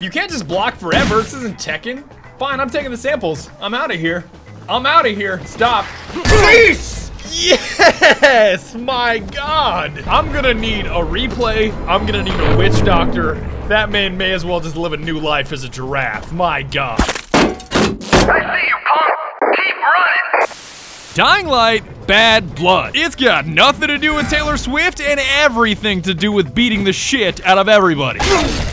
You can't just block forever. This isn't Tekken. Fine, I'm taking the samples. I'm out of here. I'm out of here. Stop. Please! Yes! My God! I'm gonna need a replay. I'm gonna need a witch doctor. That man may as well just live a new life as a giraffe. My God. I see you, punk. Keep running. Dying Light, Bad Blood. It's got nothing to do with Taylor Swift and everything to do with beating the shit out of everybody.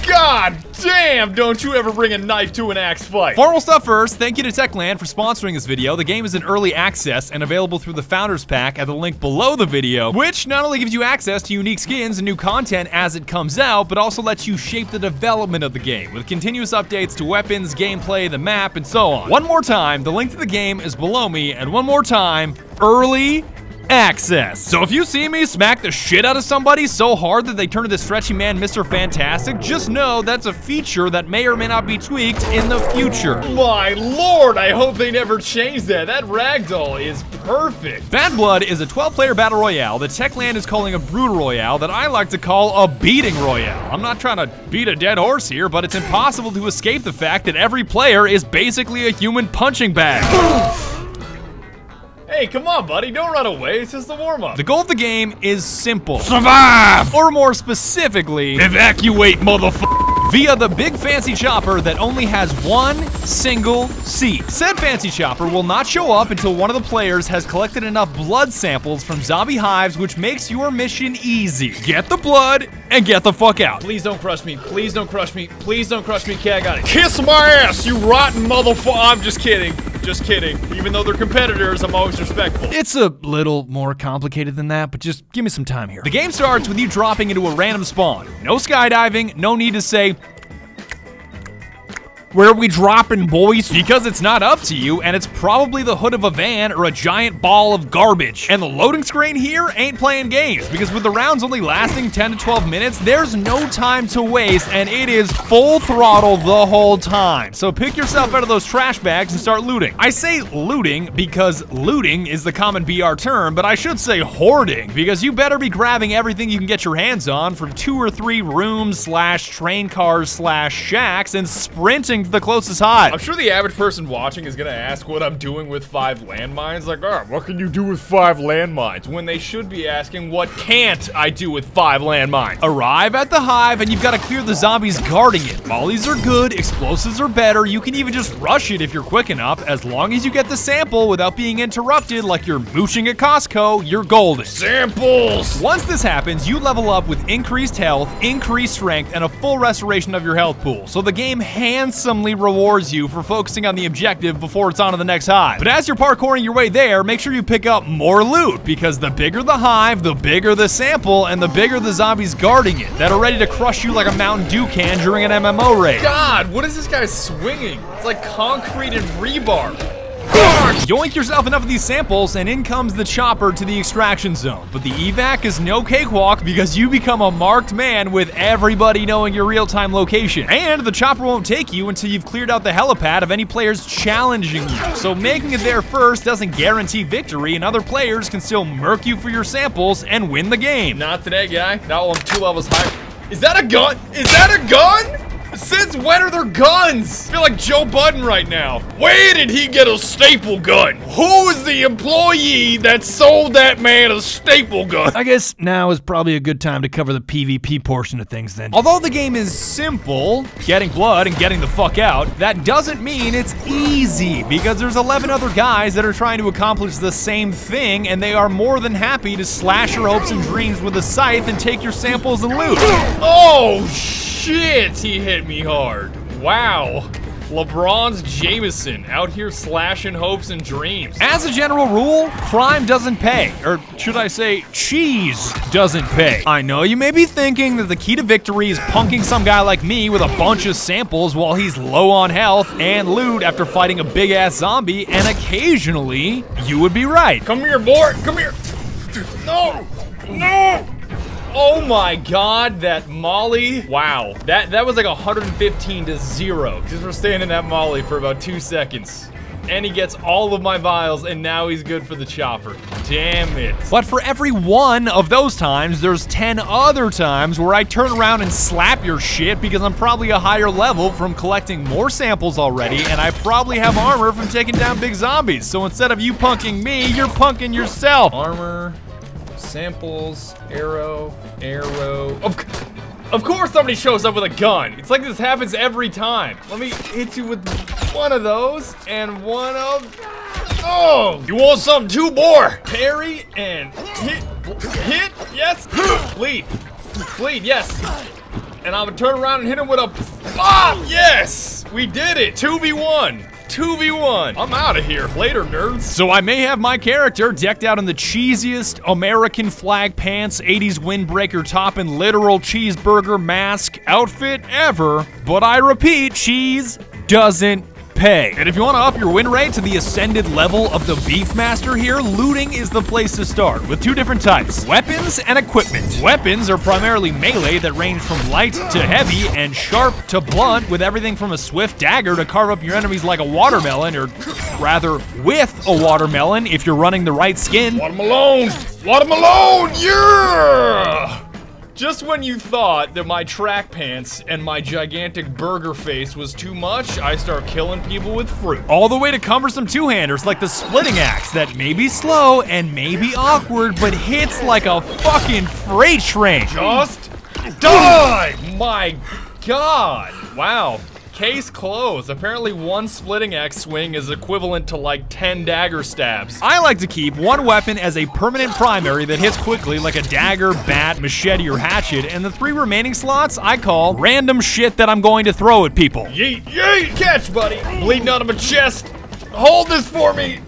God damn, don't you ever bring a knife to an axe fight. Formal stuff first, thank you to Techland for sponsoring this video. The game is in early access and available through the Founders Pack at the link below the video, which not only gives you access to unique skins and new content as it comes out, but also lets you shape the development of the game with continuous updates to weapons, gameplay, the map, and so on. One more time, the link to the game is below me, and one more time, early access. So if you see me smack the shit out of somebody so hard that they turn into stretchy man Mr. Fantastic, just know that's a feature that may or may not be tweaked in the future. My lord, I hope they never change that. That ragdoll is perfect. Bad Blood is a 12-player battle royale that Techland is calling a brutal royale that I like to call a beating royale. I'm not trying to beat a dead horse here, but it's impossible to escape the fact that every player is basically a human punching bag. Hey, come on, buddy, don't run away, it's just the warm-up. The goal of the game is simple. Survive! Or more specifically, evacuate, motherfucker, via the big fancy chopper that only has one single seat. Said fancy chopper will not show up until one of the players has collected enough blood samples from zombie hives, which makes your mission easy. Get the blood and get the fuck out. Please don't crush me, please don't crush me, please don't crush me. Okay, I got it. Kiss my ass, you rotten motherfucker. I'm just kidding. Just kidding. Even though they're competitors, I'm always respectful. It's a little more complicated than that, but just give me some time here. The game starts with you dropping into a random spawn. No skydiving, no need to say, where are we dropping, boys? Because it's not up to you, and it's probably the hood of a van or a giant ball of garbage. And the loading screen here ain't playing games, because with the rounds only lasting 10 to 12 minutes, there's no time to waste, and it is full throttle the whole time. So pick yourself out of those trash bags and start looting. I say looting because looting is the common BR term, but I should say hoarding, because you better be grabbing everything you can get your hands on from 2 or 3 rooms / train cars / shacks and sprinting the closest hive. I'm sure the average person watching is gonna ask what I'm doing with 5 landmines. Like, oh, what can you do with 5 landmines? When they should be asking, what can't I do with 5 landmines? Arrive at the hive and you've gotta clear the zombies guarding it. Mollies are good, explosives are better, you can even just rush it if you're quick enough. As long as you get the sample without being interrupted like you're mooching at Costco, you're golden. Samples! Once this happens, you level up with increased health, increased strength, and a full restoration of your health pool. So the game handsomely rewards you for focusing on the objective before it's on to the next hive. But as you're parkouring your way there, make sure you pick up more loot, because the bigger the hive, the bigger the sample, and the bigger the zombies guarding it that are ready to crush you like a Mountain Dew can during an MMO raid. God, what is this guy swinging? It's like concrete and rebar. Yoink yourself enough of these samples, and in comes the chopper to the extraction zone. But the evac is no cakewalk, because you become a marked man with everybody knowing your real-time location. And the chopper won't take you until you've cleared out the helipad of any players challenging you. So making it there first doesn't guarantee victory, and other players can still murk you for your samples and win the game. Not today, guy. Now I'm 2 levels higher. Is that a gun? Is that a gun? Since when are there guns? I feel like Joe Budden right now. Where did he get a staple gun? Who is the employee that sold that man a staple gun? I guess now is probably a good time to cover the PvP portion of things then. Although the game is simple, getting blood and getting the fuck out, that doesn't mean it's easy, because there's 11 other guys that are trying to accomplish the same thing, and they are more than happy to slash your hopes and dreams with a scythe and take your samples and loot. Oh, shit, he hit me hard. Wow. LeBron's Jameson out here slashing hopes and dreams. As a general rule, crime doesn't pay. Or should I say, cheese doesn't pay. I know you may be thinking that the key to victory is punking some guy like me with a bunch of samples while he's low on health and loot after fighting a big ass zombie, and occasionally, you would be right. Come here, boy, come here. No, no. Oh my God, that molly. Wow, that was like 115 to 0. Just for staying in that molly for about 2 seconds. and he gets all of my vials, and now he's good for the chopper. Damn it. But for every one of those times, there's 10 other times where I turn around and slap your shit because I'm probably a higher level from collecting more samples already, and I probably have armor from taking down big zombies. So instead of you punking me, you're punking yourself. Armor, samples, arrow. Of course somebody shows up with a gun. It's like this happens every time. Let me hit you with one of those and one of... Oh! You want something too, more? Parry and hit. Hit? Yes. Bleed. Bleed, yes. And I'm gonna turn around and hit him with a... Ah! Yes! We did it! 2v1. 2v1. I'm out of here. Later, nerds. So I may have my character decked out in the cheesiest American flag pants, 80s windbreaker top, and literal cheeseburger mask outfit ever, but I repeat, cheese doesn't pay. And if you want to up your win rate to the ascended level of the Beefmaster here, looting is the place to start, with two different types: weapons and equipment. Weapons are primarily melee that range from light to heavy and sharp to blunt, with everything from a swift dagger to carve up your enemies like a watermelon, or rather with a watermelon if you're running the right skin. Watermelon! Watermelon! Yeah! Just when you thought that my track pants and my gigantic burger face was too much, I start killing people with fruit. All the way to cumbersome two-handers like the splitting axe that may be slow and may be awkward, but hits like a fucking freight train. Just die! My God. Wow. Case closed. Apparently one splitting axe swing is equivalent to like 10 dagger stabs. I like to keep one weapon as a permanent primary that hits quickly like a dagger, bat, machete, or hatchet, and the three remaining slots I call random shit that I'm going to throw at people. Yeet, yeet! Catch, buddy! Bleeding out of my chest! Hold this for me!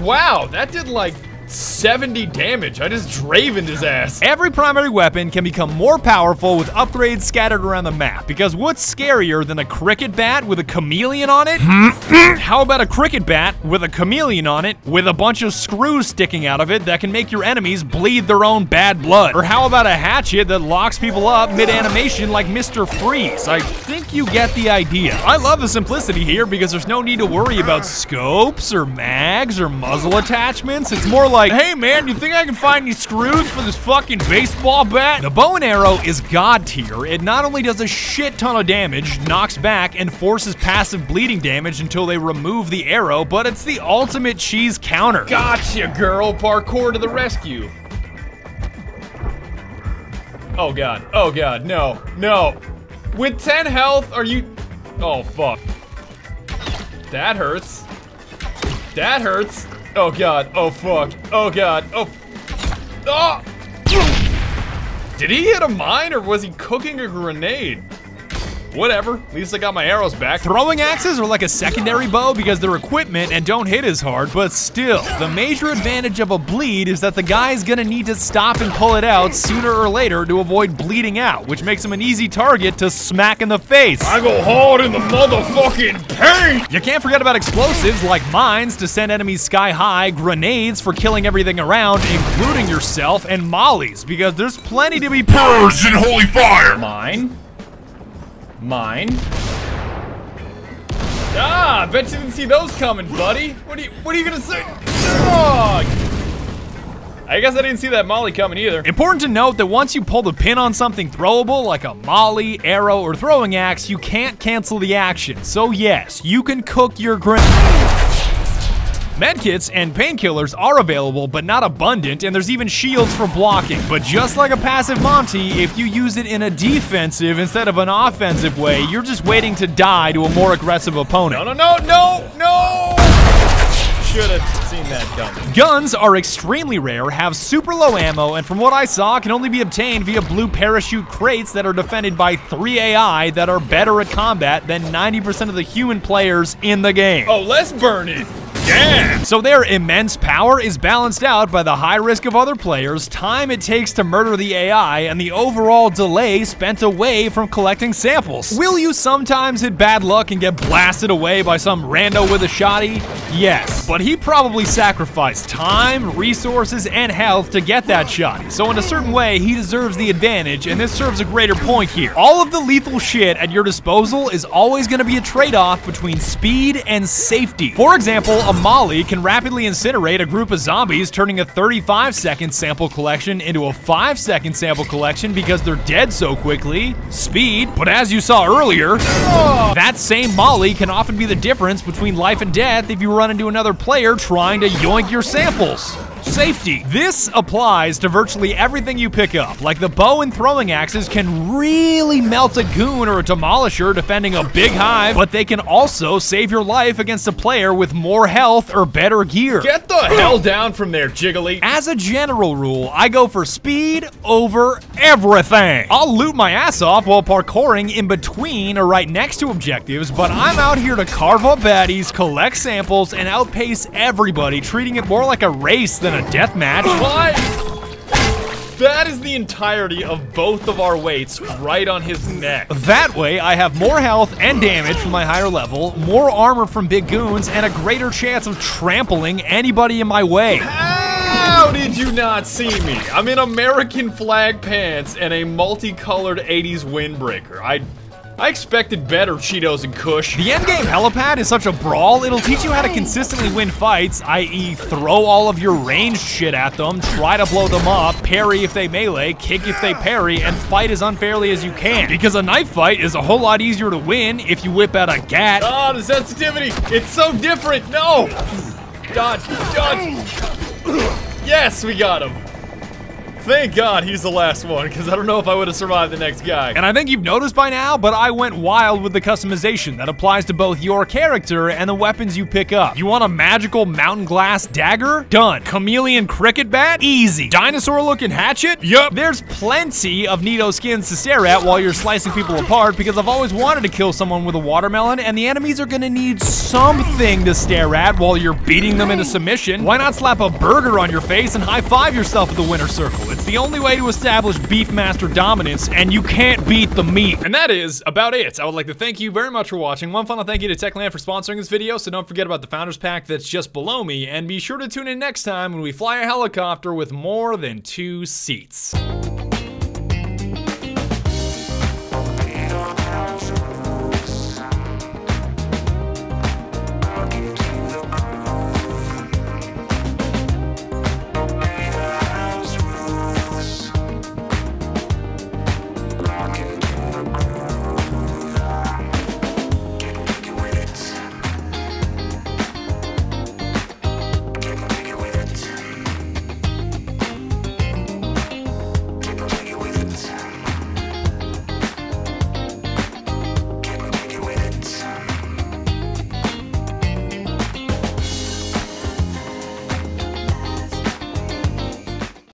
Wow, that did like 70 damage. I just Dravened his ass. Every primary weapon can become more powerful with upgrades scattered around the map, because what's scarier than a cricket bat with a chameleon on it? How about a cricket bat with a chameleon on it with a bunch of screws sticking out of it that can make your enemies bleed their own bad blood? Or how about a hatchet that locks people up mid-animation like Mr. Freeze? I think you get the idea. I love the simplicity here because there's no need to worry about scopes or mags or muzzle attachments. It's more like, hey man, you think I can find any screws for this fucking baseball bat? The bow and arrow is god tier. It not only does a shit ton of damage, knocks back, and forces passive bleeding damage until they remove the arrow, but it's the ultimate cheese counter. Gotcha, girl. Parkour to the rescue. Oh god. Oh god. No. No. With 10 health, are you... Oh, fuck. That hurts. That hurts. Oh god, oh fuck, oh god, oh. Oh! Did he hit a mine or was he cooking a grenade? Whatever, at least I got my arrows back. Throwing axes are like a secondary bow because they're equipment and don't hit as hard, but still, the major advantage of a bleed is that the guy's gonna need to stop and pull it out sooner or later to avoid bleeding out, which makes him an easy target to smack in the face. I go hard in the motherfucking pain! You can't forget about explosives like mines to send enemies sky high, grenades for killing everything around, including yourself, and mollies, because there's plenty to be purged in holy fire! Mine. Ah, bet you didn't see those coming, buddy. What are you gonna say? Oh. I guess I didn't see that molly coming either. Important to note that once you pull the pin on something throwable, like a molly, arrow, or throwing axe, you can't cancel the action. So yes, you can cook your medkits and painkillers are available, but not abundant, and there's even shields for blocking. But just like a passive Monty, if you use it in a defensive instead of an offensive way, you're just waiting to die to a more aggressive opponent. No, no, no, no, no! Should have seen that coming. Guns are extremely rare, have super low ammo, and from what I saw, can only be obtained via blue parachute crates that are defended by 3 AI that are better at combat than 90% of the human players in the game. Oh, let's burn it. Yeah! So their immense power is balanced out by the high risk of other players, time it takes to murder the AI, and the overall delay spent away from collecting samples. Will you sometimes hit bad luck and get blasted away by some rando with a shotty? Yes, but he probably sacrificed time, resources, and health to get that shotty. So in a certain way, he deserves the advantage, and this serves a greater point here. All of the lethal shit at your disposal is always gonna be a trade-off between speed and safety. For example, a molly can rapidly incinerate a group of zombies, turning a 35-second sample collection into a 5-second sample collection because they're dead so quickly. Speed, but as you saw earlier, that same molly can often be the difference between life and death if you run into another player trying to yoink your samples. Safety. This applies to virtually everything you pick up. Like the bow and throwing axes can really melt a goon or a demolisher defending a big hive, but they can also save your life against a player with more health or better gear. Get the hell down from there, Jiggly. As a general rule, I go for speed over everything. I'll loot my ass off while parkouring in between or right next to objectives, but I'm out here to carve up baddies, collect samples, and outpace everybody, treating it more like a race than a death match. What? That is the entirety of both of our weights right on his neck. That way, I have more health and damage from my higher level, more armor from big goons, and a greater chance of trampling anybody in my way. How did you not see me? I'm in American flag pants and a multicolored 80s windbreaker. I expected better Cheetos and Kush. The endgame helipad is such a brawl, it'll teach you how to consistently win fights, i.e. throw all of your ranged shit at them, try to blow them up, parry if they melee, kick if they parry, and fight as unfairly as you can. Because a knife fight is a whole lot easier to win if you whip out a gat. Oh, the sensitivity, it's so different, no! Dodge, dodge. Yes, we got him. Thank God he's the last one, because I don't know if I would have survived the next guy. And I think you've noticed by now, but I went wild with the customization that applies to both your character and the weapons you pick up. You want a magical mountain glass dagger? Done. Chameleon cricket bat? Easy. Dinosaur looking hatchet? Yup. There's plenty of neato skins to stare at while you're slicing people apart, because I've always wanted to kill someone with a watermelon, and the enemies are gonna need something to stare at while you're beating them into submission. Why not slap a burger on your face and high five yourself at the winner's circle? It's the only way to establish Beefmaster dominance, and you can't beat the meat. And that is about it. I would like to thank you very much for watching. One final thank you to Techland for sponsoring this video, so don't forget about the Founders Pack that's just below me, and be sure to tune in next time when we fly a helicopter with more than 2 seats.